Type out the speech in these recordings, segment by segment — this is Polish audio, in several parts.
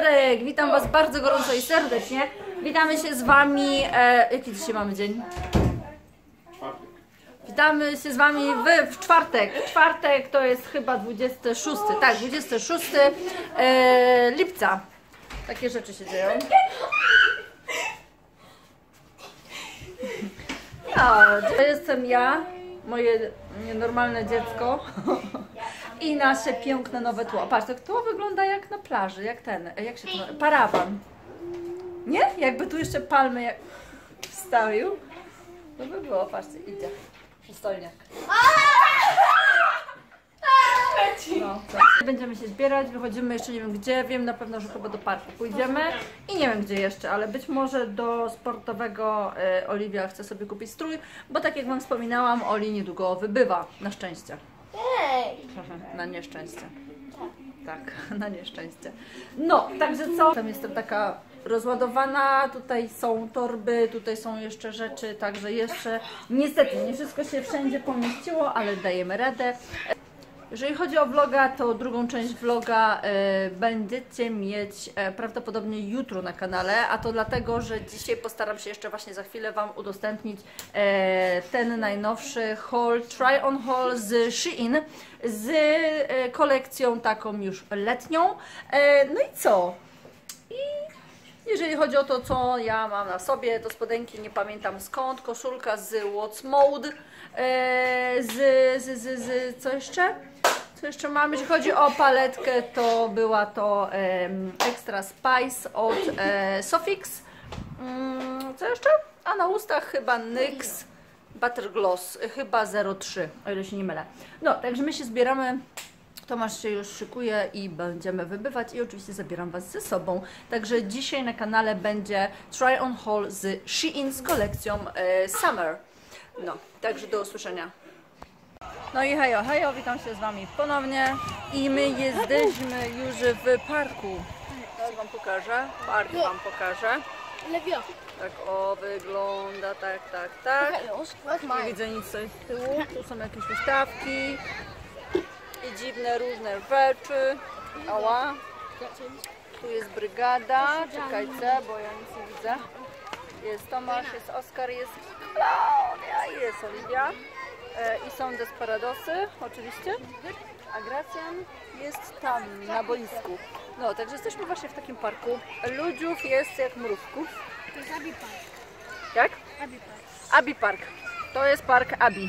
Wieczorek! Witam Was bardzo gorąco i serdecznie. Witamy się z Wami... jaki dzisiaj mamy dzień? Czwartek. Witamy się z Wami w czwartek. Czwartek to jest chyba 26. Tak, 26 lipca. Takie rzeczy się dzieją. No, to jestem ja, moje nienormalne dziecko. I nasze piękne nowe tło. Patrz, to tło wygląda jak na plaży, jak ten, jak się to... Parawan. Nie? Jakby tu jeszcze palmy jak wstawił. To by było, patrzcie, idzie. Przystojniak. No, tak. Będziemy się zbierać, wychodzimy jeszcze nie wiem gdzie, wiem na pewno, że chyba do parku pójdziemy i nie wiem gdzie jeszcze, ale być może do sportowego. Oliwia chce sobie kupić strój, bo tak jak Wam wspominałam, Oli niedługo wybywa, na szczęście. Na nieszczęście. Tak, na nieszczęście. No, także co? Tam jestem taka rozładowana, tutaj są torby, tutaj są jeszcze rzeczy, także jeszcze niestety nie wszystko się wszędzie pomieściło, ale dajemy radę. Jeżeli chodzi o vloga, to drugą część vloga będziecie mieć prawdopodobnie jutro na kanale, a to dlatego, że dzisiaj postaram się jeszcze właśnie za chwilę Wam udostępnić ten najnowszy haul, try on haul z Shein, z kolekcją taką już letnią. No i co? Jeżeli chodzi o to, co ja mam na sobie, to spodenki nie pamiętam skąd, koszulka z What's Mode, co jeszcze? Co jeszcze mamy? Jeśli chodzi o paletkę, to była to Extra Spice od Sofix. Co jeszcze? A na ustach chyba NYX Butter Gloss, chyba 03, o ile się nie mylę. No, także my się zbieramy. Tomasz się już szykuje i będziemy wybywać i oczywiście zabieram Was ze sobą. Także dzisiaj na kanale będzie try on haul z Shein z kolekcją Summer. No, także do usłyszenia. No i hejo, hejo, witam się z Wami ponownie i my jesteśmy już w parku. Teraz Wam pokażę, park Wam pokażę. Tak o, wygląda, tak. Nie widzę nic z tyłu, tu są jakieś wystawki. I dziwne różne rzeczy. Ała. Tu jest brygada. Czekajcie, bo ja nic nie widzę. Jest Tomasz, jest Oskar, jest Klaudia, jest Olivia. I są Desperadosy, oczywiście. A Gracjan jest tam, na boisku. No, także jesteśmy właśnie w takim parku. Ludziów jest jak mrówków. To jest Abbey Park. Jak? Abbey Park. Abbey Park. To jest park Abbey.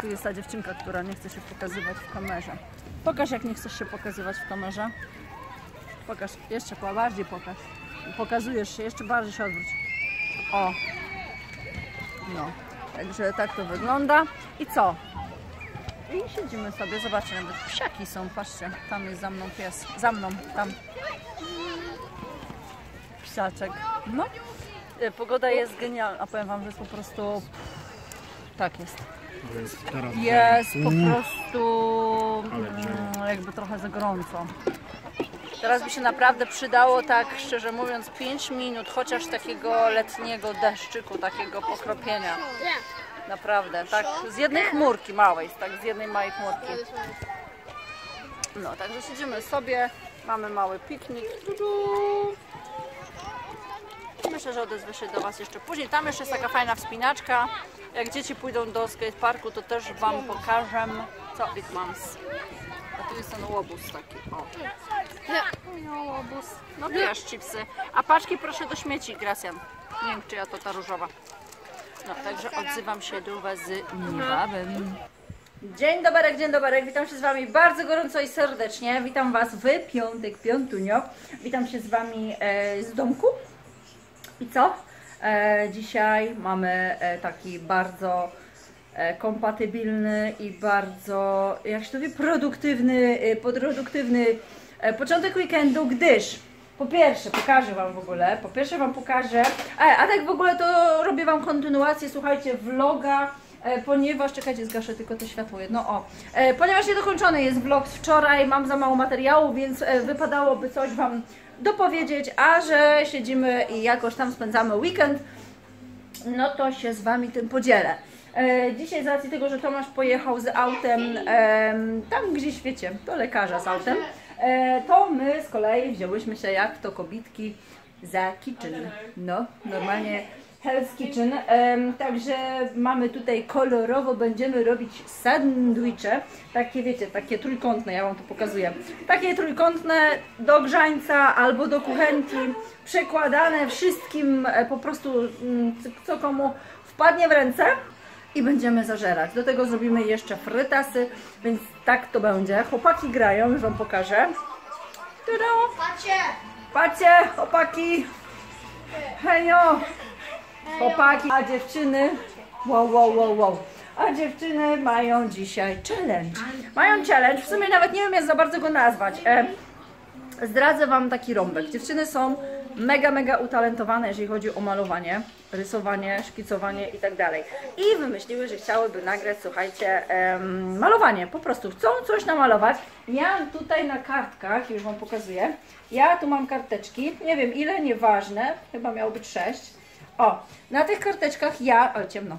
Tu jest ta dziewczynka, która nie chce się pokazywać w kamerze. Pokaż, jak nie chcesz się pokazywać w kamerze. Pokaż, jeszcze bardziej pokaż. Pokazujesz się, jeszcze bardziej się odwróć. O! No, także tak to wygląda. I co? I siedzimy sobie, zobaczcie, nawet psiaki są, patrzcie. Tam jest za mną pies, za mną, tam. Psiaczek. No. Pogoda jest genialna, a powiem Wam, że jest po prostu... Tak jest. Jest po prostu jakby trochę za gorąco. Teraz by się naprawdę przydało, tak szczerze mówiąc, 5 minut chociaż takiego letniego deszczyku, takiego pokropienia. Naprawdę, tak z jednej chmurki małej, tak z jednej małej chmurki. No, także siedzimy sobie, mamy mały piknik. Myślę, że odezwę się do Was jeszcze później. Tam jeszcze jest taka fajna wspinaczka. Jak dzieci pójdą do skateparku, to też Wam pokażę, co it mams. A tu jest ten łobuz taki, o. No, łobuz. No bierz chipsy. A paczki proszę do śmieci, Gracjan. Nie wiem, czy ja to ta różowa. No, także odzywam się do Was niebawem. Dzień doberek, witam się z Wami bardzo gorąco i serdecznie. Witam Was w piątek, piątunio. Witam się z Wami z domku. I co? Dzisiaj mamy taki bardzo kompatybilny i bardzo, jak się to wie, produktywny początek weekendu, gdyż po pierwsze pokażę Wam w ogóle, a tak w ogóle to robię Wam kontynuację, słuchajcie, vloga, ponieważ, czekajcie, zgaszę tylko to światło jedno, o, ponieważ niedokończony jest vlog z wczoraj, mam za mało materiału, więc wypadałoby coś Wam dopowiedzieć, a że siedzimy i jakoś tam spędzamy weekend, no to się z Wami tym podzielę. Dzisiaj z racji tego, że Tomasz pojechał z autem tam gdzieś, wiecie, do lekarza z autem, to my z kolei wzięłyśmy się jak to kobitki za kitchen. No, normalnie Hell's Kitchen. Także mamy tutaj kolorowo, będziemy robić sandwicze. Takie wiecie, takie trójkątne, ja wam to pokazuję. Takie trójkątne do grzańca albo do kuchenki. Przekładane wszystkim po prostu, co komu wpadnie w ręce. I będziemy zażerać. Do tego zrobimy jeszcze frytasy, więc tak to będzie. Chłopaki grają, już wam pokażę. Patrzcie! Patrzcie, chłopaki! Henio! Chłopaki, a dziewczyny... Wow, wow, wow, wow. A dziewczyny mają dzisiaj challenge. Mają challenge, w sumie nawet nie wiem jak za bardzo go nazwać. Zdradzę wam taki rąbek. Dziewczyny są mega, mega utalentowane, jeżeli chodzi o malowanie, rysowanie, szkicowanie i tak dalej. I wymyśliły, że chciałyby nagrać, słuchajcie, malowanie. Po prostu chcą coś namalować. Ja tutaj na kartkach, już wam pokazuję, ja tu mam karteczki, nie wiem ile, nieważne, chyba miało być 6. O, na tych karteczkach ja... O, ciemno.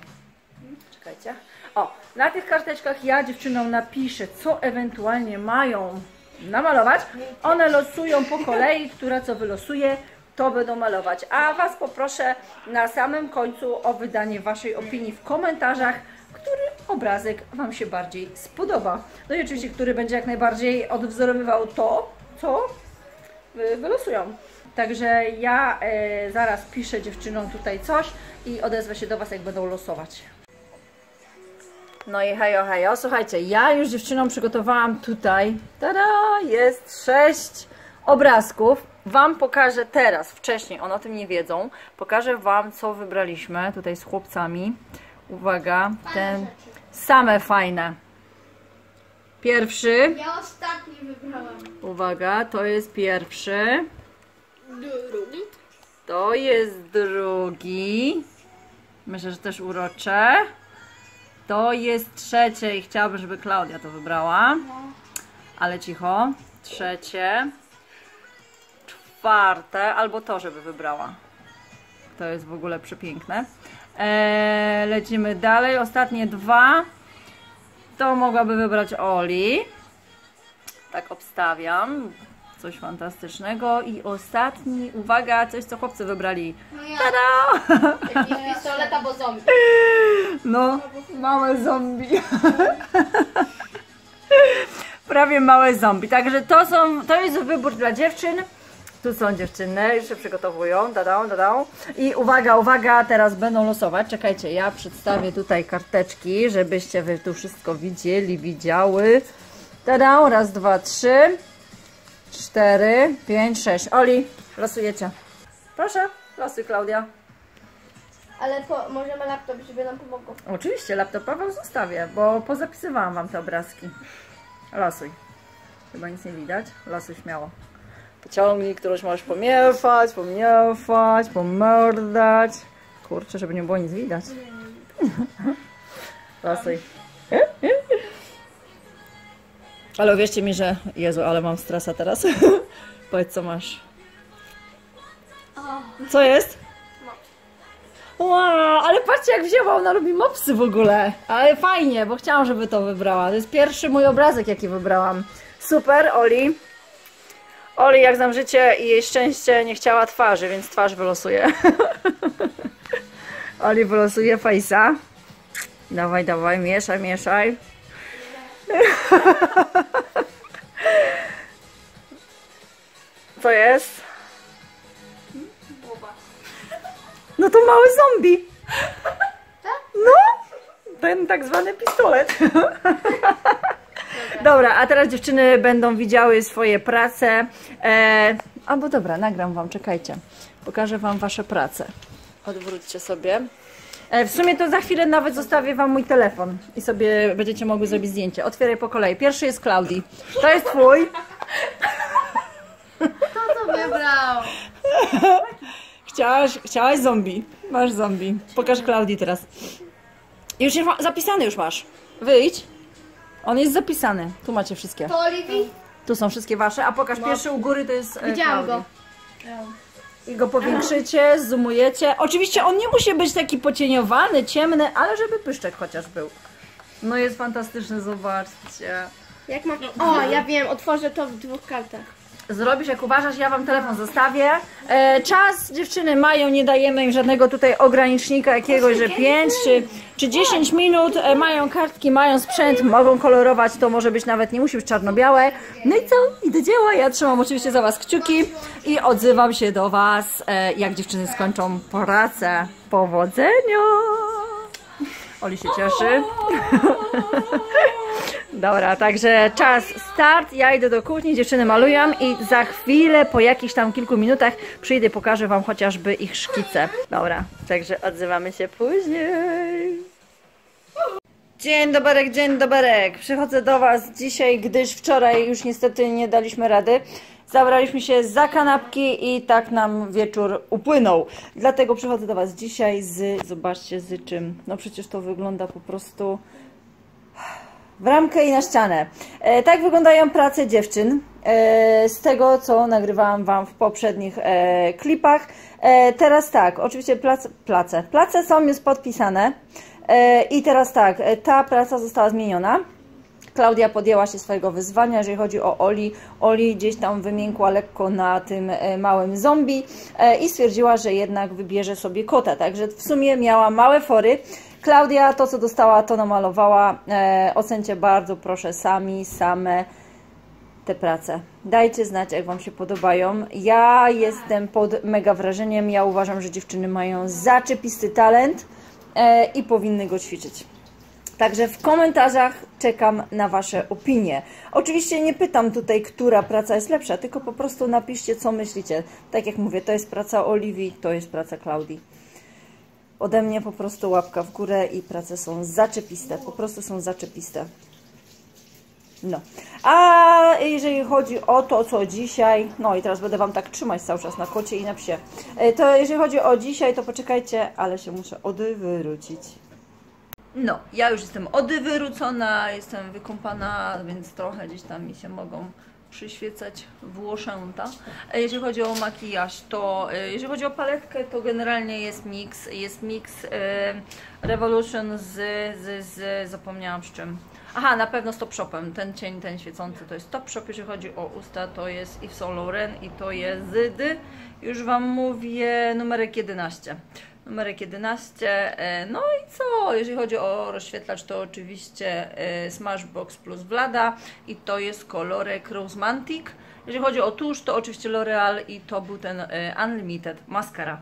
Czekajcie. O, na tych karteczkach ja dziewczynom napiszę, co ewentualnie mają namalować. One losują po kolei, która co wylosuje, to będą malować. A was poproszę na samym końcu o wydanie waszej opinii w komentarzach, który obrazek wam się bardziej spodoba. No i oczywiście, który będzie jak najbardziej odwzorowywał to, co wylosują. Także ja zaraz piszę dziewczynom tutaj coś i odezwę się do was, jak będą losować. No i hejo, hejo, słuchajcie, ja już dziewczynom przygotowałam tutaj, tada, jest 6 obrazków. Wam pokażę teraz, wcześniej, one o tym nie wiedzą, pokażę wam, co wybraliśmy tutaj z chłopcami. Uwaga, ten same fajne. Pierwszy. Ja ostatni wybrałam. Uwaga, to jest pierwszy. Drugi. To jest drugi. Myślę, że też urocze. To jest trzecie i chciałabym, żeby Klaudia to wybrała. Ale cicho. Trzecie. Czwarte. Albo to, żeby wybrała. To jest w ogóle przepiękne. Lecimy dalej. Ostatnie dwa. To mogłaby wybrać Oli. Tak obstawiam. Coś fantastycznego. I ostatni, uwaga, coś co chłopcy wybrali. Tada! Jakiś pistolet albo zombie. No, małe zombie. Prawie małe zombie. Także to jest wybór dla dziewczyn. Tu są dziewczyny, już się przygotowują. Dadą, dadą. I uwaga, uwaga, teraz będą losować. Czekajcie, ja przedstawię tutaj karteczki, żebyście wy tu wszystko widzieli, widziały. Dadą, raz, dwa, trzy. 4, 5, 6. Oli, losujecie. Proszę, losuj Klaudia. Ale możemy laptop, żeby nam pomogło. Oczywiście, laptopa wam zostawię, bo pozapisywałam wam te obrazki. Losuj. Chyba nic nie widać. Losuj śmiało. Pociągnij, którąś możesz pomieszać, pomieszać, pomordać. Kurczę, żeby nie było nic widać. Losuj. Ale uwierzcie mi, że... Jezu, ale mam stresa teraz. Powiedz, co masz. Co jest? Wow, ale patrzcie, jak wzięła, ona lubi mopsy w ogóle. Ale fajnie, bo chciałam, żeby to wybrała. To jest pierwszy mój obrazek, jaki wybrałam. Super, Oli. Oli, jak znam życie i jej szczęście, nie chciała twarzy, więc twarz wylosuje. Oli wylosuje face'a. Dawaj, dawaj, mieszaj, mieszaj. Co jest? No to mały zombie. No, ten tak zwany pistolet. Dobra, a teraz dziewczyny będą widziały swoje prace. Albo dobra, nagram wam, czekajcie. Pokażę wam wasze prace. Odwróćcie sobie. W sumie to za chwilę nawet zostawię wam mój telefon i sobie będziecie mogły zrobić zdjęcie. Otwieraj po kolei. Pierwszy jest Klaudii. To jest twój. Kto to wybrał? Chciałaś zombie. Masz zombie. Pokaż Klaudii teraz. Już jest zapisany, już masz. Wyjdź. On jest zapisany. Tu macie wszystkie. To Oliwii? Tu są wszystkie wasze, a pokaż pierwszy u góry, to jest Widziałam go. I go powiększycie, zoomujecie. Oczywiście on nie musi być taki pocieniowany, ciemny, ale żeby pyszczek chociaż był. No jest fantastyczny, zobaczcie. Jak mam... O, ja wiem, otworzę to w dwóch kartach. Zrobisz, jak uważasz, ja wam telefon zostawię. Czas dziewczyny mają, nie dajemy im żadnego tutaj ogranicznika jakiegoś, że 5 czy 10 minut. Mają kartki, mają sprzęt, mogą kolorować, to może być nawet, nie musi być czarno-białe. No i co? I do dzieła. Ja trzymam oczywiście za was kciuki i odzywam się do was, jak dziewczyny skończą pracę. Powodzenia! Oli się cieszy. Dobra, także czas start, ja idę do kuchni, dziewczyny malują i za chwilę, po jakichś tam kilku minutach przyjdę, pokażę wam chociażby ich szkice. Dobra, także odzywamy się później. Dzień dobry, dzień dobry. Przychodzę do was dzisiaj, gdyż wczoraj już niestety nie daliśmy rady. Zabraliśmy się za kanapki i tak nam wieczór upłynął. Dlatego przychodzę do was dzisiaj z... Zobaczcie z czym. No przecież to wygląda po prostu... w ramkę i na ścianę. Tak wyglądają prace dziewczyn, z tego co nagrywałam wam w poprzednich klipach. Teraz tak, oczywiście place są już podpisane i teraz tak, ta praca została zmieniona. Klaudia podjęła się swojego wyzwania, jeżeli chodzi o Oli. Oli gdzieś tam wymiękła lekko na tym małym zombie i stwierdziła, że jednak wybierze sobie kota, także w sumie miała małe fory. Klaudia to, co dostała, to namalowała. Ocencie bardzo proszę same te prace. Dajcie znać, jak wam się podobają. Ja jestem pod mega wrażeniem. Ja uważam, że dziewczyny mają zaczepisty talent i powinny go ćwiczyć. Także w komentarzach czekam na wasze opinie. Oczywiście nie pytam tutaj, która praca jest lepsza, tylko po prostu napiszcie, co myślicie. Tak jak mówię, to jest praca Oliwii, to jest praca Klaudii. Ode mnie po prostu łapka w górę i prace są zaczepiste, po prostu są zaczepiste. No, a jeżeli chodzi o to, co dzisiaj, no i teraz będę wam tak trzymać cały czas na kocie i na psie, to jeżeli chodzi o dzisiaj, to poczekajcie, ale się muszę odwrócić. No, ja już jestem odwrócona, jestem wykąpana, więc trochę gdzieś tam mi się mogą przyświecać włoszęta. Jeżeli chodzi o makijaż, to jeżeli chodzi o paletkę, to generalnie jest miks Revolution zapomniałam z czym. Aha, na pewno z Top Shopem. Ten cień, ten świecący to jest Top Shop. Jeżeli chodzi o usta, to jest Yves Saint Laurent i to jest Zydy. Już wam mówię, numerek 11. Numerek 11, no i co? Jeżeli chodzi o rozświetlacz, to oczywiście Smashbox plus Vlada i to jest kolorek Rosemantic. Jeżeli chodzi o tusz, to oczywiście L'Oreal i to był ten Unlimited Mascara.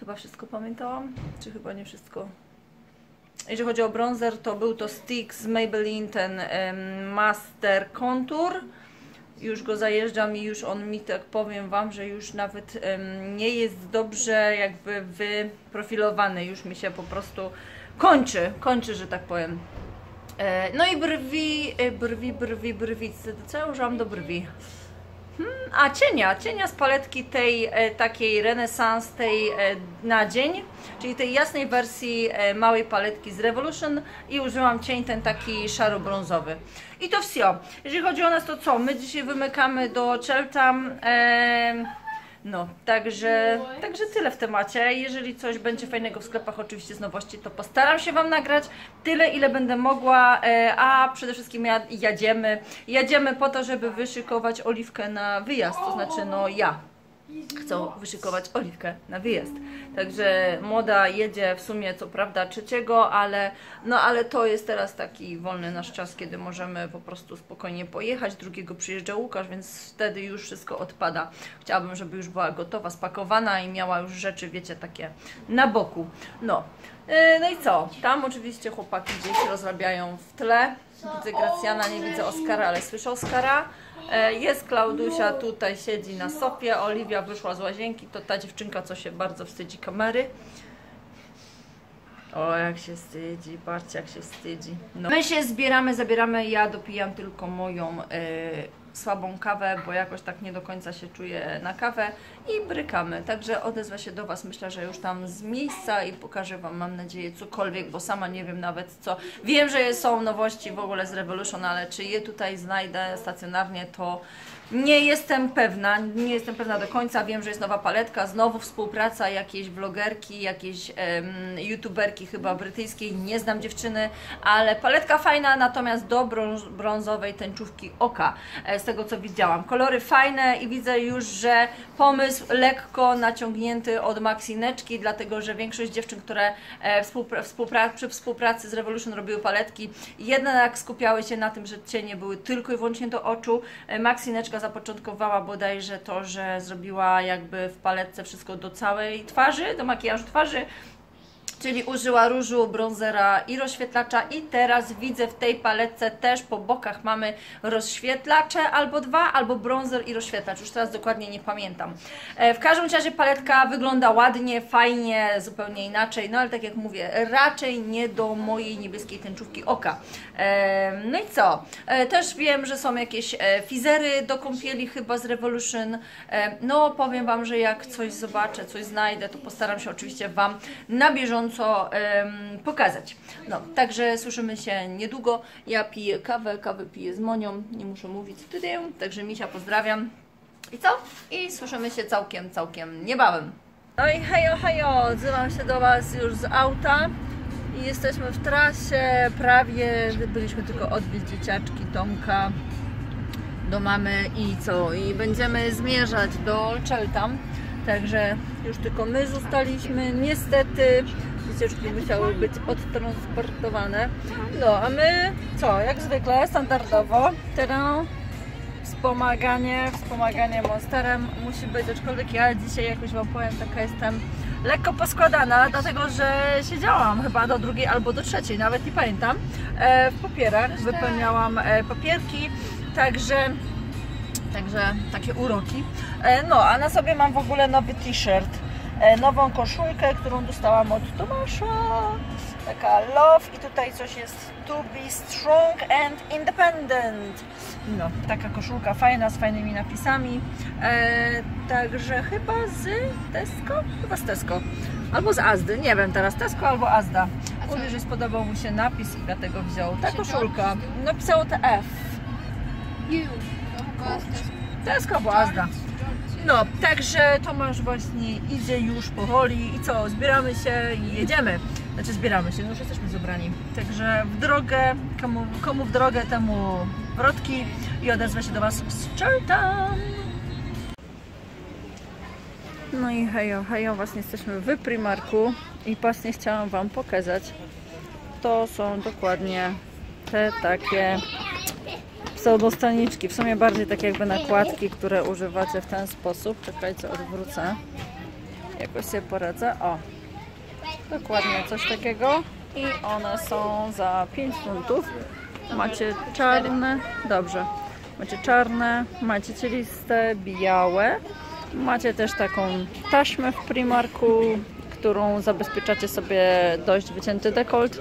Chyba wszystko pamiętałam, czy chyba nie wszystko? Jeżeli chodzi o bronzer, to był to stick z Maybelline, ten Master Contour. Już go zajeżdżam i już on mi, tak powiem wam, że już nawet nie jest dobrze jakby wyprofilowany. Już mi się po prostu kończy, że tak powiem. No i brwi. Co ja użyłam do brwi? A cienia z paletki tej takiej Renaissance, tej na dzień, czyli tej jasnej wersji małej paletki z Revolution i użyłam cień ten taki szaro-brązowy. I to wsio. Jeżeli chodzi o nas, to co? My dzisiaj wymykamy do Cheltenham. No, także tyle w temacie. Jeżeli coś będzie fajnego w sklepach, oczywiście z nowości, to postaram się wam nagrać tyle, ile będę mogła, a przede wszystkim jadziemy po to, żeby wyszykować Oliwkę na wyjazd, to znaczy no ja chcę wyszykować Oliwkę na wyjazd. Także młoda jedzie w sumie co prawda 3, ale to jest teraz taki wolny nasz czas, kiedy możemy po prostu spokojnie pojechać. 2 przyjeżdża Łukasz, więc wtedy już wszystko odpada. Chciałabym, żeby już była gotowa, spakowana i miała już rzeczy, wiecie, takie na boku. No, no i co? Tam oczywiście chłopaki gdzieś rozrabiają w tle. Widzę Gracjana, nie widzę Oskara, ale słyszę Oskara. Jest Klaudusia, tutaj siedzi na sopie. Oliwia wyszła z łazienki, to ta dziewczynka, co się bardzo wstydzi kamery. O, jak się wstydzi, patrzcie, jak się wstydzi. No. My się zabieramy, ja dopijam tylko moją słabą kawę, bo jakoś tak nie do końca się czuję na kawę i brykamy. Także odezwę się do was, myślę, że już tam z miejsca i pokażę wam, mam nadzieję, cokolwiek, bo sama nie wiem nawet co. Wiem, że są nowości w ogóle z Revolution, ale czy je tutaj znajdę stacjonarnie, to Nie jestem pewna, do końca. Wiem, że jest nowa paletka, znowu współpraca jakiejś vlogerki, jakiejś youtuberki chyba brytyjskiej, nie znam dziewczyny, ale paletka fajna, natomiast do brązowej tęczówki oka, z tego co widziałam. Kolory fajne i widzę już, że pomysł lekko naciągnięty od Maxineczki, dlatego że większość dziewczyn, które przy współpracy z Revolution robiły paletki, jednak skupiały się na tym, że cienie były tylko i wyłącznie do oczu. Maxineczka zapoczątkowała bodajże to, że zrobiła jakby w paletce wszystko do całej twarzy, do makijażu twarzy, czyli użyła różu, bronzera i rozświetlacza, i teraz widzę w tej paletce też po bokach mamy rozświetlacze albo dwa, albo bronzer i rozświetlacz, już teraz dokładnie nie pamiętam. W każdym razie paletka wygląda ładnie, fajnie, zupełnie inaczej, no ale tak jak mówię, raczej nie do mojej niebieskiej tęczówki oka. No i co? Też wiem, że są jakieś fizery do kąpieli chyba z Revolution, no powiem Wam, że jak coś zobaczę, coś znajdę, to postaram się oczywiście Wam na bieżąco pokazać. No, także słyszymy się niedługo. Ja piję kawę, piję z Monią, nie muszę mówić wtedy, także Misia pozdrawiam. I co? I słyszymy się całkiem niebawem. No i hejo, hejo, odzywam się do Was już z auta i jesteśmy w trasie, prawie byliśmy tylko odwieźć dzieciaczki Tomka do mamy i co? I będziemy zmierzać do Cheltenham. Także już tylko my zostaliśmy, niestety dzieciaczki musiały być odtransportowane. No a my co, jak zwykle, standardowo teren, wspomaganie monsterem musi być, aczkolwiek ja dzisiaj jakoś Wam powiem, taka jestem lekko poskładana, dlatego że siedziałam chyba do drugiej albo do trzeciej, nawet nie pamiętam, w papierach, wypełniałam papierki, także takie uroki. No, a na sobie mam w ogóle nowy t-shirt, nową koszulkę, którą dostałam od Tomasza, taka love, i tutaj coś jest to be strong and independent. No, taka koszulka fajna, z fajnymi napisami, także chyba z Tesco? Chyba z Tesco, albo z Azdy, nie wiem teraz, Tesco albo Azda. Mówi, że spodobał mu się napis i dlatego wziął. Ta koszulka, napisało te F. Tesco Azda. No, także Tomasz właśnie idzie już powoli i co, zbieramy się i jedziemy. Znaczy zbieramy się, no już jesteśmy zebrani. Także w drogę, komu w drogę, temu wrotki, i odezwę się do Was z Cheltenham. No i hejo, hejo, właśnie jesteśmy w Primarku i właśnie chciałam Wam pokazać. To są dokładnie te takie pseudostaniczki, w sumie bardziej tak jakby nakładki, które używacie w ten sposób. Czekajcie, odwrócę. Jakoś się poradzę. O, dokładnie coś takiego. I one są za 5 funtów. Macie czarne, dobrze. Macie czarne, macie cieliste, białe. Macie też taką taśmę w Primarku, którą zabezpieczacie sobie dość wycięty dekolt.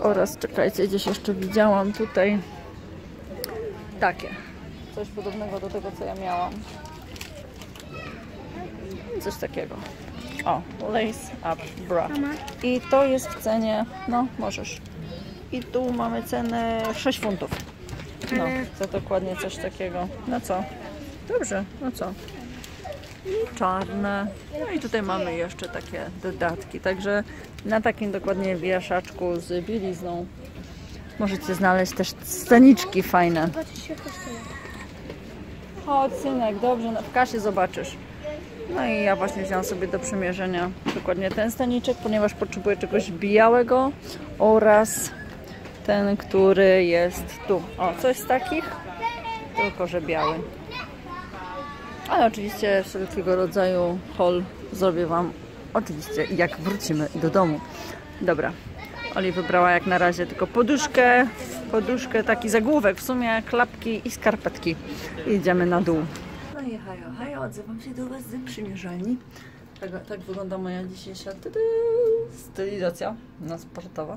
Oraz, czekajcie, gdzieś jeszcze widziałam tutaj takie. Coś podobnego do tego, co ja miałam. Coś takiego. O, lace up bra. I to jest w cenie, no możesz. I tu mamy cenę 6 funtów. No, to dokładnie coś takiego. No co? Dobrze, no co? I czarne. No i tutaj mamy jeszcze takie dodatki. Także na takim dokładnie wieszaczku z bielizną możecie znaleźć też sceniczki fajne. Chodź, synek, dobrze, no, w kasie zobaczysz. No i ja właśnie wziąłam sobie do przymierzenia dokładnie ten staniczek, ponieważ potrzebuję czegoś białego, oraz ten, który jest tu. O, coś z takich, tylko że biały. Ale oczywiście wszelkiego rodzaju haul zrobię Wam oczywiście, jak wrócimy do domu. Dobra, Oli wybrała jak na razie tylko poduszkę, taki zagłówek, w sumie klapki i skarpetki. Idziemy na dół. No i hajo, hajo, odzywam się do Was z przymierzalni. Tak wygląda moja dzisiejsza stylizacja na sportowa.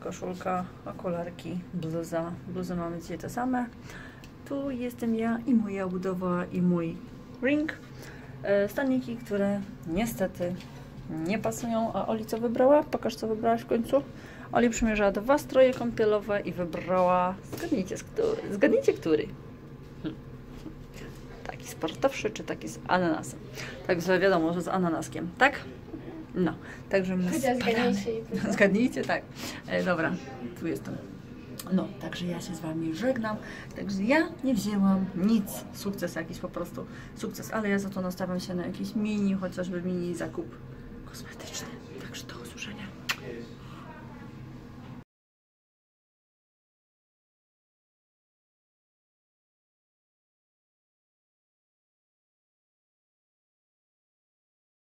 Koszulka, okularki, bluza. Bluzy mamy dzisiaj te same. Tu jestem ja i moja budowa i mój ring. Staniki, które niestety nie pasują. A Oli co wybrała? Pokaż, co wybrałaś w końcu. Oli przymierzała 2 stroje kąpielowe i wybrała... Zgadnijcie, który? sportowszy, czy taki z ananasem. Także wiadomo, że z ananaskiem, tak? No, także my spadamy. Zgadnijcie, tak. Dobra, tu jestem. No, także ja się z wami żegnam. Także ja nie wzięłam nic. Sukces jakiś po prostu. Sukces, ale ja za to nastawiam się na jakiś mini, chociażby mini zakup kosmetyczny.